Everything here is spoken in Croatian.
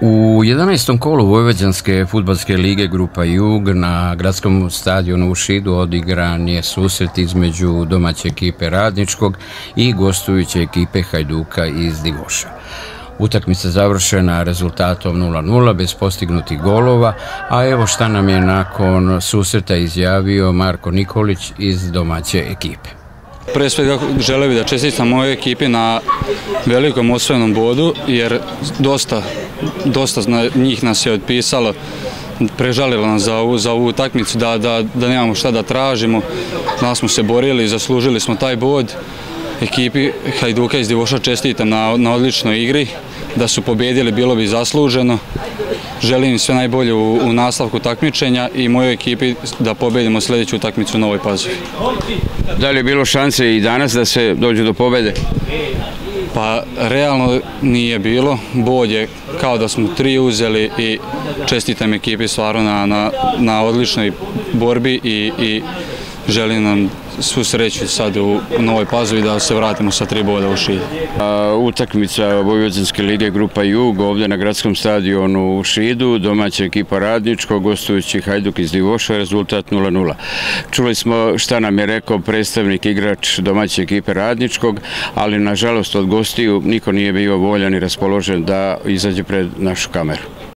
U 11. kolu Vojvođanske fudbalske lige grupa Jug na gradskom stadionu u Šidu odigran je susret između domaće ekipe Radničkog i gostujuće ekipe Hajduka iz Divoša. Utakmica završena rezultatom 0:0 bez postignutih golova, a evo šta nam je nakon susreta izjavio Marko Nikolić iz domaće ekipe. Pre svega želeo bih da čestitam mojoj ekipi na velikom osvojenom bodu, jer dosta njih nas je otpisalo, prežalilo nas za ovu utakmicu, da nemamo šta da tražimo. Nas smo se borili, zaslužili smo taj bod. Ekipi Hajduka iz Divoša čestitam na odličnoj igri, da su pobedili bilo bi zasluženo. Želim sve najbolje u nastavku takmičenja i mojoj ekipi da pobedimo sljedeću utakmicu u Novoj Pazaru. Da li je bilo šanse i danas da se dođe do pobede? Pa realno nije bilo, bod je kao da smo 3 uzeli i čestitam ekipi stvarno na odličnoj borbi i želim nam svu sreću sad u Novoj Pazovi da se vratimo sa 3 boda u Šid. Utakmica Vojvođanske lige grupa Jug ovdje na gradskom stadionu u Šidu, domaća ekipa Radničko, gostujući Hajduk iz Divoša, rezultat 0:0. Čuli smo šta nam je rekao predstavnik igrač domaće ekipe Radničkog, ali nažalost od gostiju niko nije bio voljan i raspoložen da izađe pred našu kameru.